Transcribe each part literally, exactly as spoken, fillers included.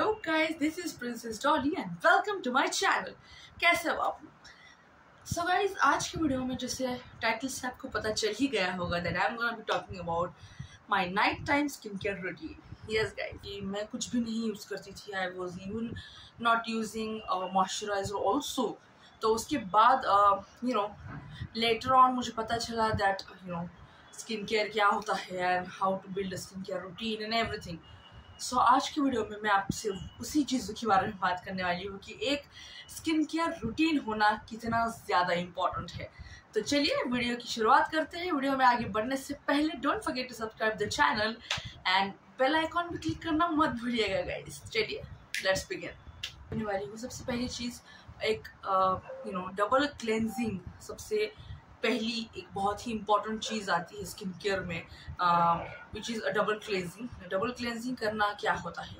Hello guys, this is Princess Dolly and welcome to my channel. कैसे हो आप? So guys, आज की वीडियो में जैसे टाइटल से आपको पता चल ही गया होगा that I am gonna be talking about my night time skin care routine. Yes guys, मैं कुछ भी नहीं यूज़ करती थी, I was even not using moisturiser also. तो उसके बाद यू नो लेटर ऑन मुझे पता चला that you know skin care क्या होता है and how to build skin care routine and everything. So so, आज की वीडियो में मैं आपसे उसी चीज़ों के बारे में बात करने वाली हूँ कि एक स्किन केयर रूटीन होना कितना ज़्यादा इम्पॉर्टेंट है। तो चलिए वीडियो की शुरुआत करते हैं। वीडियो में आगे बढ़ने से पहले don't forget to subscribe the channel and bell icon भी क्लिक करना मत भूलिएगा गाइस। चलिए लेट्स बिगिन। करने वाली हूँ सबसे पहली चीज़ एक यू नो डबल क्लेंजिंग। सबसे पहली एक बहुत ही इंपॉर्टेंट चीज़ आती है स्किन केयर में which is double cleansing. Double cleansing करना क्या होता है?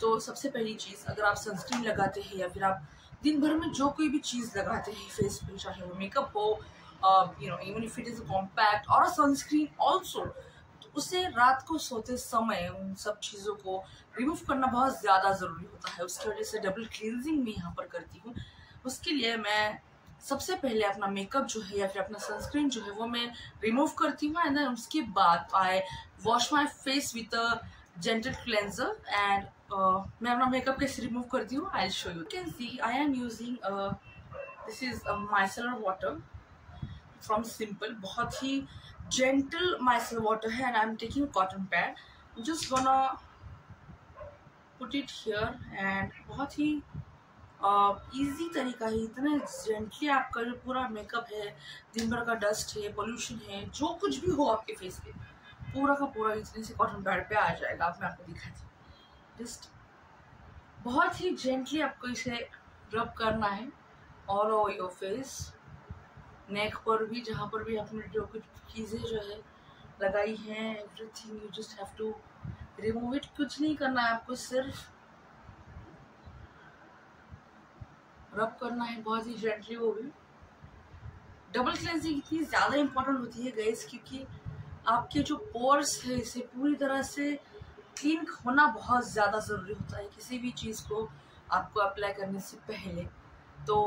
तो सबसे पहली चीज़, अगर आप सनस्क्रीन लगाते हैं या फिर आप दिन भर में जो कोई भी चीज़ लगाते हैं फेस पे, चाहे वो मेकअप हो you know even if it is compact और सनस्क्रीन ऑल्सो, तो उसे रात को सोते समय उन सब चीज़ों को रिमूव करना बहुत ज़्यादा ज़रूरी होता है। उसकी वजह से डबल क्लेंजिंग मैं यहाँ पर करती हूँ। उसके लिए मैं सबसे पहले अपना मेकअप जो है या फिर अपना सनस्क्रीन जो है वो मैं रिमूव करती हूँ एंड देन उसके बाद I wash my face with a gentle cleanser. And मैं अपना मेकअप कैसे रिमूव करती हूँ I show you. Can see I am using this is micellar water from Simple. बहुत ही जेंटल माइसलर वाटर है and I am taking cotton pad, just gonna put it here. And बहुत ही easy uh, तरीका है, इतने gently आपका जो पूरा मेकअप है, दिन भर का डस्ट है, पोल्यूशन है, जो कुछ भी हो आपके फेस पे, पूरा का पूरा इतने से कॉटन पैड पे आ जाएगा। आप मैं आपको दिखाती हूँ, जस्ट बहुत ही जेंटली आपको इसे रब करना है all over your face, neck पर भी, जहाँ पर भी आपने जो कुछ चीज़ें जो है लगाई हैं, everything you just have to remove it. कुछ नहीं करना है आपको, सिर्फ रब करना है, बहुत ही जेंटली, वो भी। डबल क्लेंजिंग इतनी ज़्यादा इम्पोर्टेंट होती है गाइस, क्योंकि आपके जो पोर्स है इसे पूरी तरह से क्लीन होना बहुत ज़्यादा ज़रूरी होता है किसी भी चीज़ को आपको अप्लाई करने से पहले। तो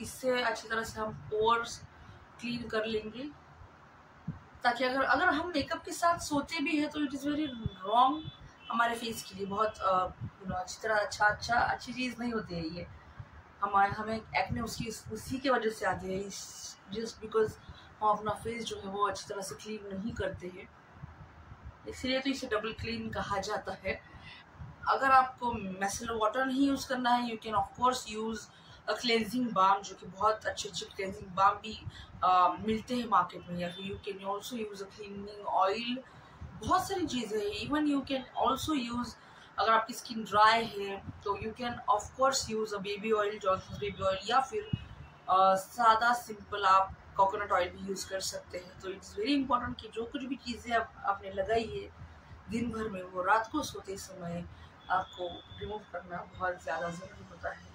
इससे अच्छी तरह से हम पोर्स क्लीन कर लेंगे, ताकि अगर अगर हम मेकअप के साथ सोते भी हैं तो इट इज़ वेरी रॉन्ग हमारे फेस के लिए। बहुत अच्छी तरह अच्छा अच्छा अच्छी चीज़ नहीं होती है ये। हमारे हमें एक्ने उसकी उसी के वजह से आती है, जस्ट बिकॉज हम अपना फेस जो है वो अच्छी तरह से क्लीन नहीं करते हैं, इसलिए तो इसे डबल क्लीन कहा जाता है। अगर आपको मिcelर वाटर नहीं यूज़ करना है, you can of course use a cleansing balm, जो कि बहुत अच्छे अच्छे क्लेंजिंग बाम भी आ, मिलते हैं मार्केट में। या फिर you can also use a cleaning oil, बहुत सारी चीज़ें हैं। Even you can also use, अगर आपकी स्किन ड्राई है तो you can of course use a baby oil, Johnson baby oil, या फिर uh, सादा सिंपल आप कोकोनट ऑयल भी यूज़ कर सकते हैं। तो इट्स वेरी इंपॉर्टेंट कि जो कुछ भी चीज़ें आप, आपने लगाई है दिन भर में, वो रात को सोते समय आपको रिमूव करना बहुत ज़्यादा ज़रूरी होता है,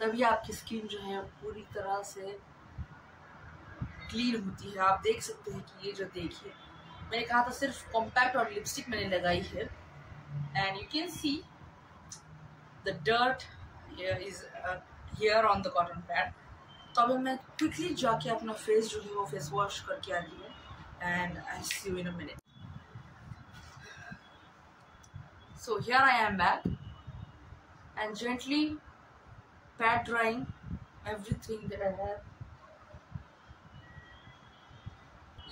तभी आपकी स्किन जो है पूरी तरह से क्लीन होती है। आप देख सकते हैं कि ये जो देखिए मैंने कहा था सिर्फ कॉम्पैक्ट और लिपस्टिक मैंने लगाई है and you can see the dirt here is uh, here on the cotton pad। तो अभी मैं क्विकली जाके अपना फेस जो है वो फेस वॉश करके आ रही है and I'll see you in a minute। So here I am back and gently pad drying everything that I have।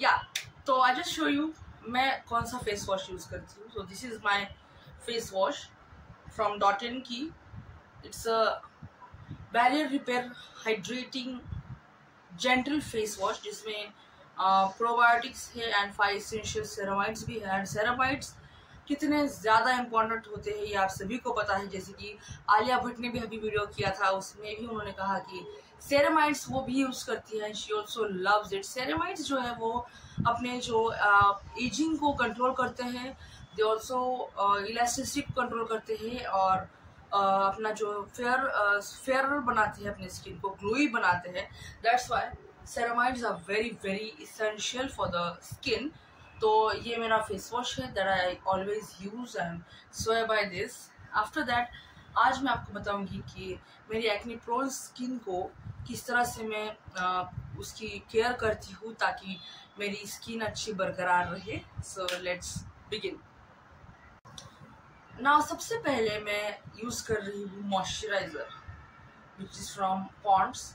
Yeah, so I just show you मैं कौन सा फेस वॉश यूज़ करती हूँ। So this is my face wash from डॉटिन की। It's a barrier repair hydrating gentle face wash, जिसमें probiotics है and five essential ceramides भी है। एंड सेरामाइड्स कितने ज़्यादा इम्पोर्टेंट होते हैं ये आप सभी को पता है, जैसे कि आलिया भट्ट ने भी अभी वीडियो किया था, उसमें भी उन्होंने कहा कि सेरामाइड्स वो भी यूज़ करती हैं, she also loves it. Ceramides जो है वो अपने जो एजिंग uh, को कंट्रोल करते हैं, दे ऑल्सो इलास्टिसिटी को कंट्रोल करते हैं और uh, अपना जो फेयर फेयर uh, बनाते हैं, अपने स्किन को ग्लोई बनाते हैं। That's why ceramides are very very essential for the skin. तो ये मेरा फेस वॉश है that I always use and swear by this. After that आज मैं आपको बताऊंगी कि मेरी एक्ने प्रोन स्किन को किस तरह से मैं आ, उसकी केयर करती हूँ ताकि मेरी स्किन अच्छी बरकरार रहे। So let's begin. नाउ सबसे पहले मैं यूज़ कर रही हूँ moisturiser which is from Pond's.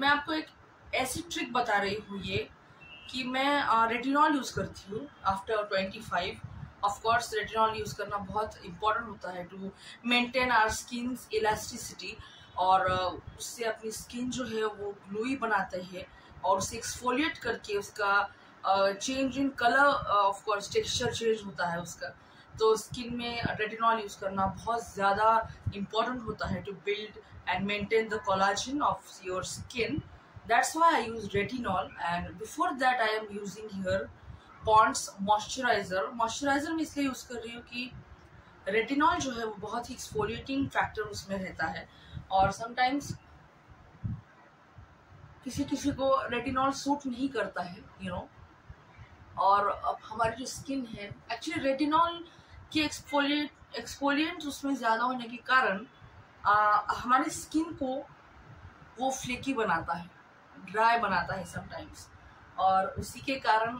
मैं आपको एक ऐसी ट्रिक बता रही हूँ ये कि मैं रेटिनॉल यूज़ करती हूँ after twenty five. Of course retinol use करना बहुत इम्पॉर्टेंट होता है to maintain our skin elasticity, और उससे अपनी स्किन जो है वो ग्लूई बनाते हैं और उसे एक्सफोलिएट करके उसका change in colour, of course texture change होता है उसका। तो स्किन में रेटिनॉल यूज़ करना बहुत ज़्यादा इम्पॉर्टेंट होता है to build and maintain the collagen of your skin. That's why I use retinol, and before that I am using here Ponds moisturizer. Moisturizer मैं इसलिए यूज़ कर रही हूँ कि रेटिनॉल जो है वो बहुत ही एक्सफोलिएटिंग फैक्टर उसमें रहता है, और समटाइम्स किसी किसी को रेटिनॉल सूट नहीं करता है, यू you नो know? और अब हमारी जो स्किन है एक्चुअली रेटिनॉल के एक्सफोलिएट एक्सफोलिएंट उसमें ज़्यादा होने के कारण हमारी स्किन को वो फ्लेकी बनाता है, ड्राई बनाता है समटाइम्स, और उसी के कारण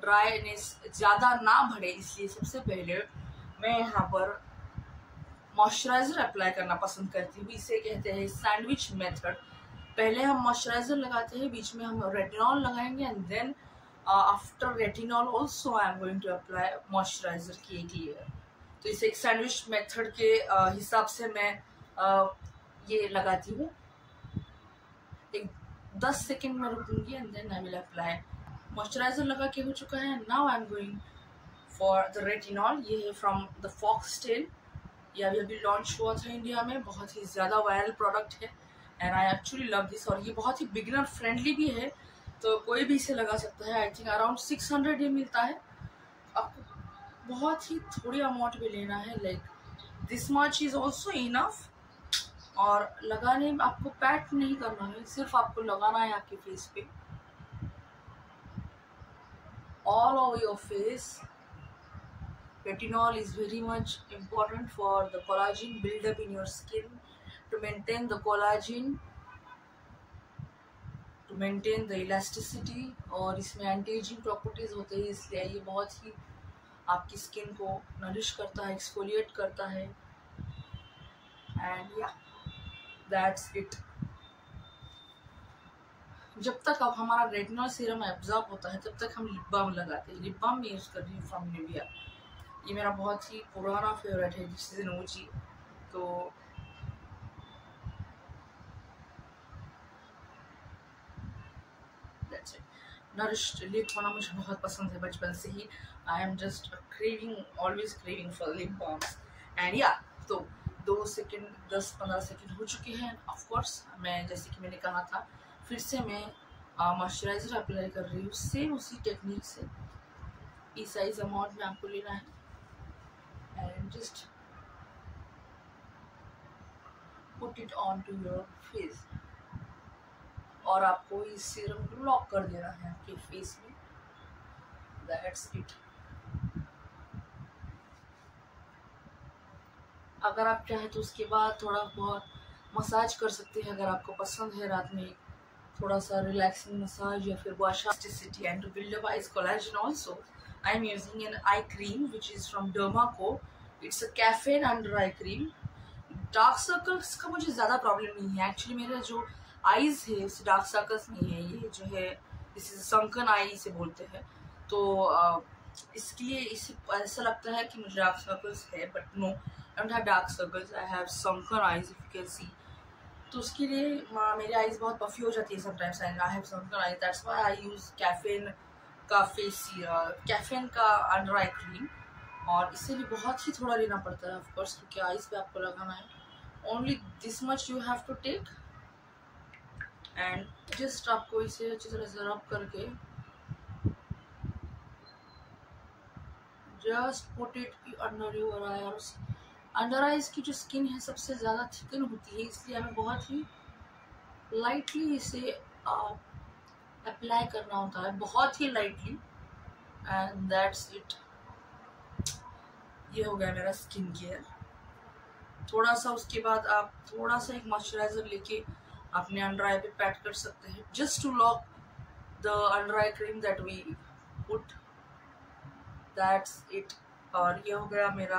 ड्राईनेस ज़्यादा ना बढ़े इसलिए सबसे पहले मैं यहाँ पर मॉइस्चराइज़र अप्लाई करना पसंद करती हूँ। इसे कहते हैं सैंडविच मेथड। पहले हम मॉइस्चराइज़र लगाते हैं, बीच में हम रेटिनॉल लगाएंगे, and then after retinol also I am going to apply moisturiser की एक लेयर। तो इसे एक सैंडविच मेथड के uh, हिसाब से मैं uh, ये लगाती हूँ। एक दस सेकेंड में रुकूंगी and then I will apply. Moisturiser लगा के हो चुका है, now I am going for the retinol. ये है फ्रॉम द फॉक्सटेल, ये अभी अभी लॉन्च हुआ था इंडिया में, बहुत ही ज़्यादा वायरल प्रोडक्ट है and I actually love this, और ये बहुत ही बिगिनर फ्रेंडली भी है तो कोई भी इसे लगा सकता है। I think around six hundred ये मिलता है, आपको बहुत ही थोड़ी अमाउंट में लेना है, like this much is also enough. और लगाने में आपको पैट नहीं करना है, सिर्फ आपको लगाना है आपके फेस पे, all over your face. Retinol is very much important for the collagen buildup in your skin, to maintain the collagen, to maintain the elasticity, और इसमें एंटी एजिंग प्रॉपर्टीज़ होते हैं इसलिए ये बहुत ही आपकी स्किन को नरिश करता है, एक्सफोलिएट करता है। एंड या दैट्स इट। जब तक अब हमारा रेटिनॉल सीरम एब्जॉर्ब होता है तब तक हम लिप बाम लगाते हैं। लिप बाम मैं यूज़ कर रही हूँ फ्रॉम निविया, ये मेरा बहुत ही पुराना फेवरेट है, दिस इज एन ओजी। तो दैट्स इट। नरिश्ड लिप होना मुझे बहुत पसंद है बचपन से ही, I am just craving, always craving for lip balms. And या तो दो सेकेंड, दस पंद्रह सेकेंड हो चुके हैं। ऑफ कोर्स मैं जैसे कि मैंने कहा था फिर से मैं मॉइस्चराइज़र अप्लाई कर रही हूँ, सेम उसी टेक्निक से। इस साइज अमाउंट में आपको लेना है and just put it on to your face, और आपको इस सीरम को लॉक कर देना है आपके फेस में। That's it. अगर आप चाहें तो उसके बाद थोड़ा बहुत मसाज कर सकते हैं, अगर आपको पसंद है रात में थोड़ा सा रिलैक्सिंग मसाज या फिर वाशास्टिसिटी। And to build up eyes collagen also I am using an eye cream which is from Dermaco. It's a caffeine under eye cream. Dark circles का मुझे ज़्यादा प्रॉब्लम नहीं है, एक्चुअली मेरा जो आईज़ है उससे डार्क सर्कल्स नहीं है, ये जो है इस संकन आई से बोलते हैं, तो इसलिए इसे ऐसा लगता है कि मुझे डार्क सर्कल्स है, but no I don't have dark circles, I have sunken eyes if you can see. तो उसके लिए मेरी आईज बहुत पफी हो जाती है sometimes, and I have sunken eyes, that's why I use caffeine का फेस सीरम, कैफेन का अंडर आई क्रीम, और इससे भी बहुत ही थोड़ा लेना पड़ता है ऑफ कोर्स क्योंकि आईज पे आपको लगाना है। Only this much you have to take and just आपको इसे अच्छी तरह से रब करके just put it under your eye. और अंडर आइज की जो स्किन है सबसे ज़्यादा थिकन होती है इसलिए हमें बहुत ही लाइटली इसे अप्लाई करना होता है, बहुत ही लाइटली। And that's it. ये हो गया मेरा स्किन केयर। थोड़ा सा उसके बाद आप थोड़ा सा एक मॉइस्चराइजर लेके अपने अंडर आई पे पैट कर सकते हैं, just to lock the under eye cream that we put, that's it. और ये हो गया मेरा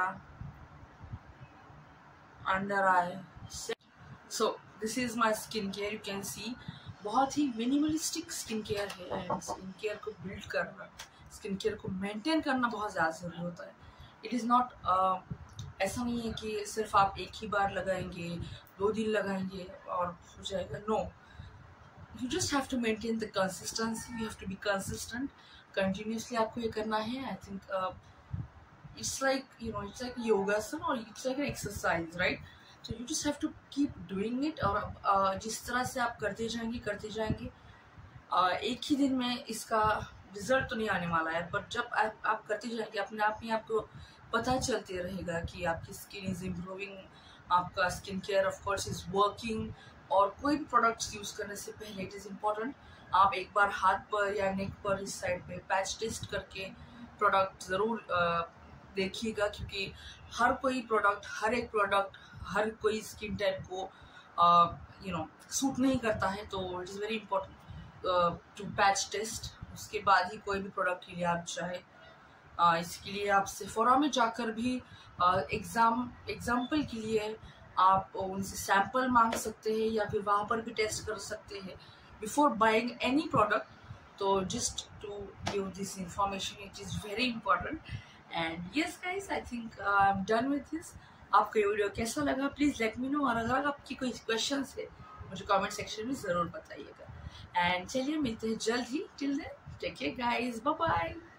under eye set. So this is my skin care. You can see बहुत ही मिनिमलिस्टिक स्किन केयर है, एंड स्किन केयर को बिल्ड करना, स्किन केयर को मेंटेन करना बहुत ज़्यादा ज़रूरी होता है। इट इज़ नॉट, ऐसा नहीं है कि सिर्फ आप एक ही बार लगाएंगे, दो दिन लगाएंगे और हो जाएगा। No, you just have to maintain the consistency, you have to be consistent, continuously आपको ये करना है। I think it's like you know it's like योगासन और इट्स लाइक एक्सरसाइज, राइट? तो you just have to keep doing it. और uh, जिस तरह से आप करते जाएंगे करते जाएंगे uh, एक ही दिन में इसका रिजल्ट तो नहीं आने वाला है, बट जब आ, आप करते जाएंगे अपने आप ही आपको पता चलते रहेगा कि आपकी स्किन इज़ इम्प्रूविंग, आपका skin care of course is working. और कोई भी प्रोडक्ट्स यूज़ करने से पहले इट इज़ इम्पॉर्टेंट आप एक बार हाथ पर या नेक पर इस साइड पे पैच टेस्ट करके प्रोडक्ट ज़रूर देखिएगा, क्योंकि हर कोई प्रोडक्ट हर एक प्रोडक्ट हर कोई स्किन टाइप को यू नो सूट नहीं करता है। तो it is very important to patch test, उसके बाद ही कोई भी प्रोडक्ट के लिए आप चाहे। आ, इसके लिए आप सेफोरा में जाकर भी एग्ज़ाम एग्ज़ाम्पल के लिए आप उनसे सैंपल मांग सकते हैं या फिर वहाँ पर भी टेस्ट कर सकते हैं बिफोर बाइंग एनी प्रोडक्ट। तो just to give this information, it is very important. And yes guys, I think I am done with this. आपको ये वीडियो कैसा लगा प्लीज़ लेट मी नो, और अगर आपकी कोई क्वेश्चन है मुझे कॉमेंट सेक्शन में ज़रूर बताइएगा। एंड चलिए मिलते हैं जल्द ही, till then take care guys, bye bye.